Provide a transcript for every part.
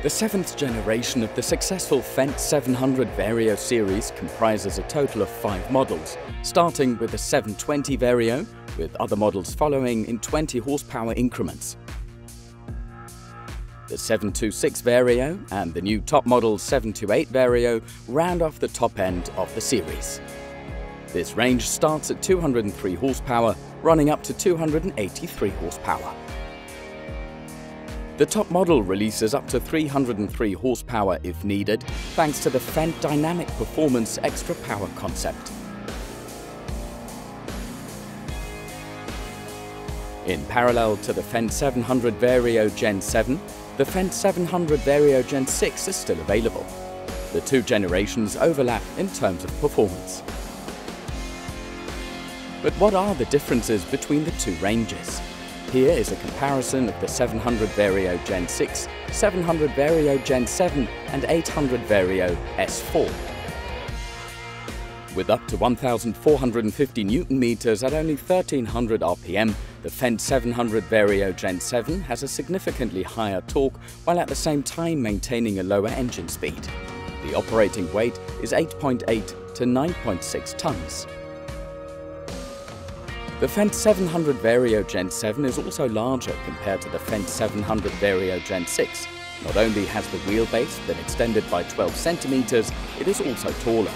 The seventh generation of the successful Fendt 700 Vario series comprises a total of 5 models, starting with the 720 Vario, with other models following in 20 horsepower increments. The 726 Vario and the new top model 728 Vario round off the top end of the series. This range starts at 203 horsepower, running up to 283 horsepower. The top model releases up to 303 horsepower if needed, thanks to the Fendt Dynamic Performance Extra Power concept. In parallel to the Fendt 700 Vario Gen7, the Fendt 700 Vario Gen6 is still available. The two generations overlap in terms of performance. But what are the differences between the two ranges? Here is a comparison of the 700 Vario Gen 6, 700 Vario Gen 7 and 800 Vario S4. With up to 1,450 Nm at only 1,300 RPM, the Fendt 700 Vario Gen 7 has a significantly higher torque while at the same time maintaining a lower engine speed. The operating weight is 8.8 to 9.6 tons. The Fendt 700 Vario Gen 7 is also larger compared to the Fendt 700 Vario Gen 6. Not only has the wheelbase been extended by 12 centimeters, it is also taller.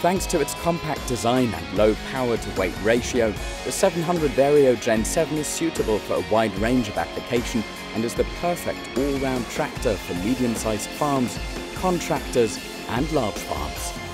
Thanks to its compact design and low power-to-weight ratio, the 700 Vario Gen 7 is suitable for a wide range of application and is the perfect all-round tractor for medium-sized farms, contractors and large farms.